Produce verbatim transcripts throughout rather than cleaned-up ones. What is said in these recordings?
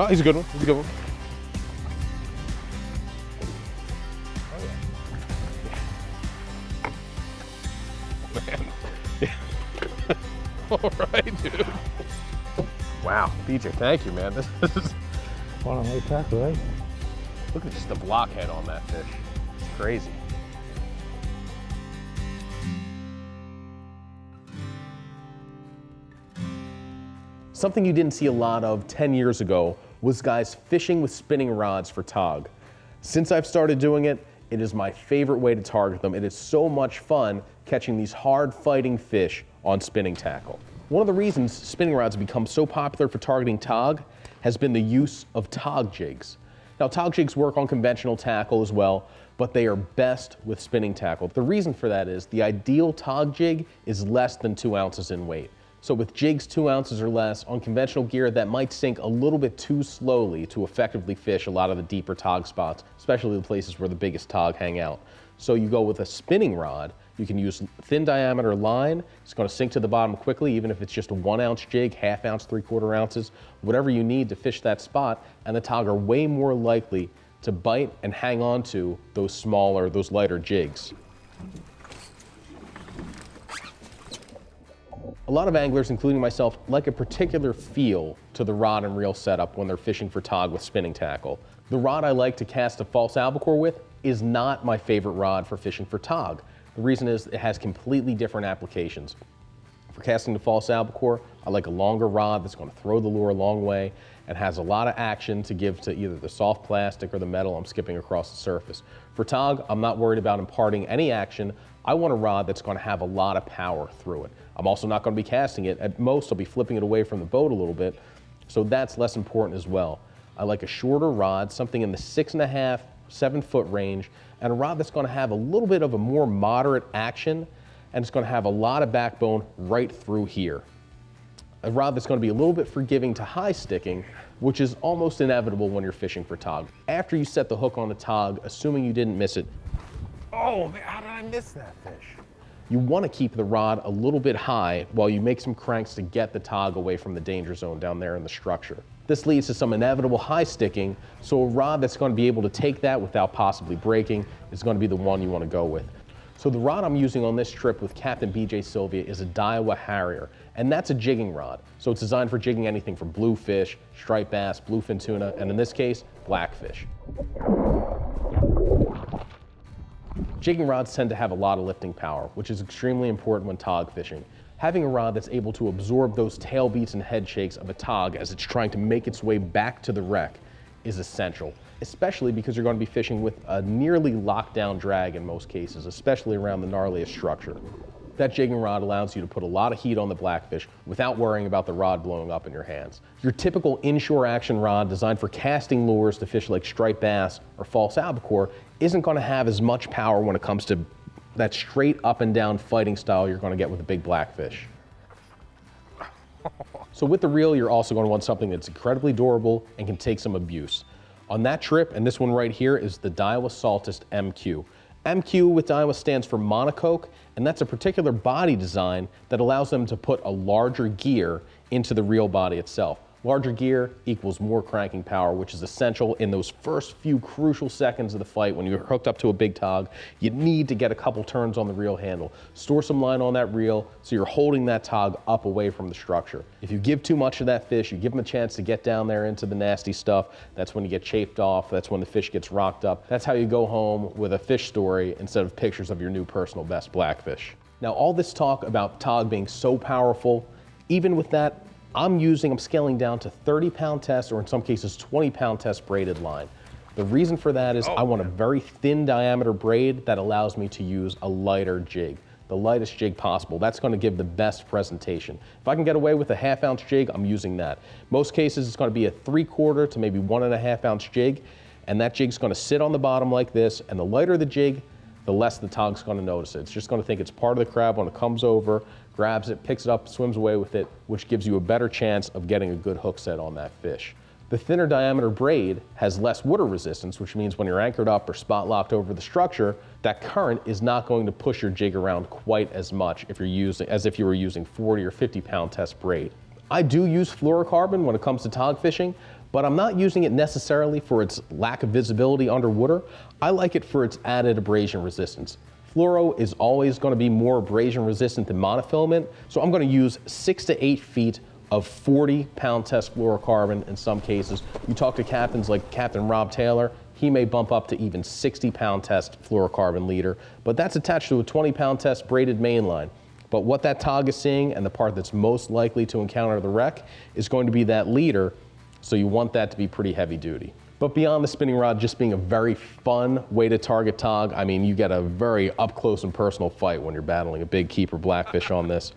Oh, he's a good one. He's a good one. Oh, yeah. Man. Yeah. All right, dude. Wow, B J, thank you, man. This is one on the tackle, right? Look at just the blockhead on that fish. It's crazy. Something you didn't see a lot of ten years ago was guys fishing with spinning rods for tog. Since I've started doing it, it is my favorite way to target them. It is so much fun catching these hard fighting fish on spinning tackle. One of the reasons spinning rods have become so popular for targeting tog has been the use of tog jigs. Now, tog jigs work on conventional tackle as well, but they are best with spinning tackle. The reason for that is the ideal tog jig is less than two ounces in weight. So with jigs two ounces or less on conventional gear, that might sink a little bit too slowly to effectively fish a lot of the deeper tog spots, especially the places where the biggest tog hang out. So you go with a spinning rod, you can use thin diameter line, it's gonna sink to the bottom quickly, even if it's just a one ounce jig, half ounce, three quarter ounces, whatever you need to fish that spot, and the tog are way more likely to bite and hang on to those smaller, those lighter jigs. A lot of anglers, including myself, like a particular feel to the rod and reel setup when they're fishing for tog with spinning tackle. The rod I like to cast a false albacore with is not my favorite rod for fishing for tog. The reason is it has completely different applications. For casting the false albacore, I like a longer rod that's going to throw the lure a long way and has a lot of action to give to either the soft plastic or the metal I'm skipping across the surface. For tog, I'm not worried about imparting any action. I want a rod that's going to have a lot of power through it. I'm also not going to be casting it. At most, I'll be flipping it away from the boat a little bit, so that's less important as well. I like a shorter rod, something in the six and a half, seven foot range, and a rod that's going to have a little bit of a more moderate action, and it's going to have a lot of backbone right through here. A rod that's going to be a little bit forgiving to high sticking, which is almost inevitable when you're fishing for tog. After you set the hook on the tog, assuming you didn't miss it, oh man, how did I miss that fish? You want to keep the rod a little bit high while you make some cranks to get the tog away from the danger zone down there in the structure. This leads to some inevitable high sticking, so a rod that's going to be able to take that without possibly breaking is going to be the one you want to go with. So the rod I'm using on this trip with Captain B J Sylvia is a Daiwa Harrier, and that's a jigging rod. So it's designed for jigging anything from bluefish, striped bass, bluefin tuna, and in this case, blackfish. Jigging rods tend to have a lot of lifting power, which is extremely important when tog fishing. Having a rod that's able to absorb those tail beats and head shakes of a tog as it's trying to make its way back to the wreck is essential, especially because you're going to be fishing with a nearly locked down drag in most cases, especially around the gnarliest structure. That jigging rod allows you to put a lot of heat on the blackfish without worrying about the rod blowing up in your hands. Your typical inshore action rod designed for casting lures to fish like striped bass or false albacore isn't going to have as much power when it comes to that straight up and down fighting style you're going to get with a big blackfish. So with the reel, you're also going to want something that's incredibly durable and can take some abuse. On that trip, and this one right here, is the Daiwa Saltist M Q. M Q with Daiwa stands for monocoque, and that's a particular body design that allows them to put a larger gear into the reel body itself. Larger gear equals more cranking power, which is essential in those first few crucial seconds of the fight when you're hooked up to a big tog. You need to get a couple turns on the reel handle. Store some line on that reel so you're holding that tog up away from the structure. If you give too much of that fish, you give them a chance to get down there into the nasty stuff. That's when you get chafed off. That's when the fish gets rocked up. That's how you go home with a fish story instead of pictures of your new personal best blackfish. Now, all this talk about tog being so powerful, even with that, I'm using, I'm scaling down to thirty pound test, or in some cases twenty pound test braided line. The reason for that is oh, I want a very thin diameter braid that allows me to use a lighter jig, the lightest jig possible. That's going to give the best presentation. If I can get away with a half ounce jig, I'm using that. Most cases it's going to be a three quarter to maybe one and a half ounce jig, and that jig's going to sit on the bottom like this, and the lighter the jig, the less the tog's going to notice it. It's just going to think it's part of the crab when it comes over, grabs it, picks it up, swims away with it, which gives you a better chance of getting a good hook set on that fish. The thinner diameter braid has less water resistance, which means when you're anchored up or spot locked over the structure, that current is not going to push your jig around quite as much if you're using, as if you were using forty or fifty pound test braid. I do use fluorocarbon when it comes to tog fishing, but I'm not using it necessarily for its lack of visibility underwater. I like it for its added abrasion resistance. Fluoro is always going to be more abrasion resistant than monofilament, so I'm going to use six to eight feet of forty pound test fluorocarbon in some cases. You talk to captains like Captain Rob Taylor, he may bump up to even sixty pound test fluorocarbon leader, but that's attached to a twenty pound test braided mainline. But what that tog is seeing, and the part that's most likely to encounter the wreck, is going to be that leader, so you want that to be pretty heavy duty. But beyond the spinning rod just being a very fun way to target tog, I mean, you get a very up close and personal fight when you're battling a big keeper blackfish on this.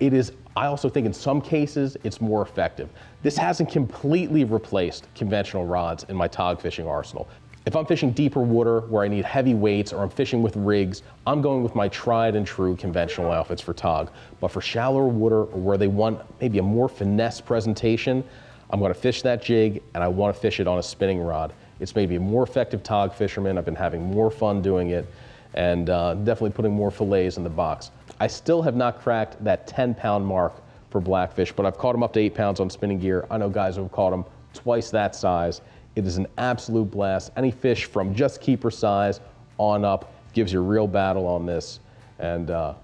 It is, I also think in some cases, it's more effective. This hasn't completely replaced conventional rods in my tog fishing arsenal. If I'm fishing deeper water where I need heavy weights or I'm fishing with rigs, I'm going with my tried and true conventional outfits for tog. But for shallower water or where they want maybe a more finesse presentation, I'm gonna fish that jig and I wanna fish it on a spinning rod. It's maybe a more effective tog fisherman. I've been having more fun doing it and uh, definitely putting more fillets in the box. I still have not cracked that ten pound mark for blackfish, but I've caught them up to eight pounds on spinning gear. I know guys who have caught them twice that size. It is an absolute blast. Any fish from just keeper size on up gives you a real battle on this. And uh,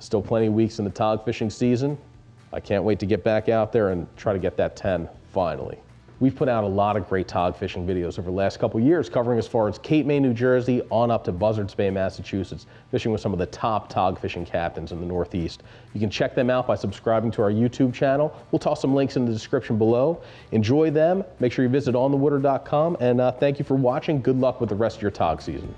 still plenty of weeks in the tog fishing season. I can't wait to get back out there and try to get that ten finally. We've put out a lot of great tog fishing videos over the last couple years, covering as far as Cape May, New Jersey, on up to Buzzards Bay, Massachusetts, fishing with some of the top tog fishing captains in the Northeast. You can check them out by subscribing to our YouTube channel. We'll toss some links in the description below. Enjoy them. Make sure you visit on the water dot com, and uh, thank you for watching. Good luck with the rest of your tog season.